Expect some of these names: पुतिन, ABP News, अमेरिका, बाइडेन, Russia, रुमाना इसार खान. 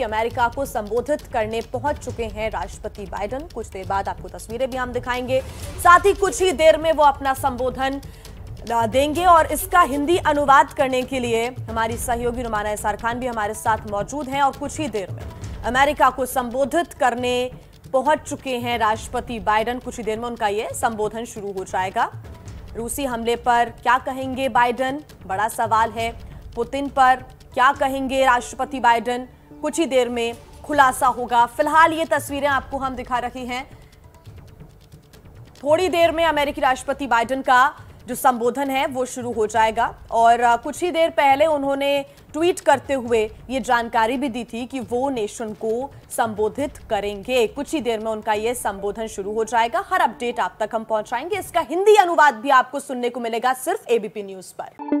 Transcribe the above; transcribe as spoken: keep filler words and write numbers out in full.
अमेरिका को संबोधित करने पहुंच चुके हैं राष्ट्रपति बाइडेन। कुछ देर बाद आपको तस्वीरें भी हम दिखाएंगे, साथ ही कुछ ही देर में वो अपना संबोधन देंगे और इसका हिंदी अनुवाद करने के लिए हमारी सहयोगी रुमाना इसार खान भी हमारे साथ मौजूद हैं। और कुछ ही देर में अमेरिका को संबोधित करने पहुंच चुके हैं राष्ट्रपति बाइडेन। कुछ ही देर में उनका ये संबोधन शुरू हो जाएगा। रूसी हमले पर क्या कहेंगे बाइडेन, बड़ा सवाल है। पुतिन पर क्या कहेंगे राष्ट्रपति बाइडेन, कुछ ही देर में खुलासा होगा। फिलहाल ये तस्वीरें आपको हम दिखा रही हैं। थोड़ी देर में अमेरिकी राष्ट्रपति बाइडेन का जो संबोधन है वो शुरू हो जाएगा। और कुछ ही देर पहले उन्होंने ट्वीट करते हुए ये जानकारी भी दी थी कि वो नेशन को संबोधित करेंगे। कुछ ही देर में उनका ये संबोधन शुरू हो जाएगा। हर अपडेट आप तक हम पहुंचाएंगे। इसका हिंदी अनुवाद भी आपको सुनने को मिलेगा सिर्फ एबीपी न्यूज पर।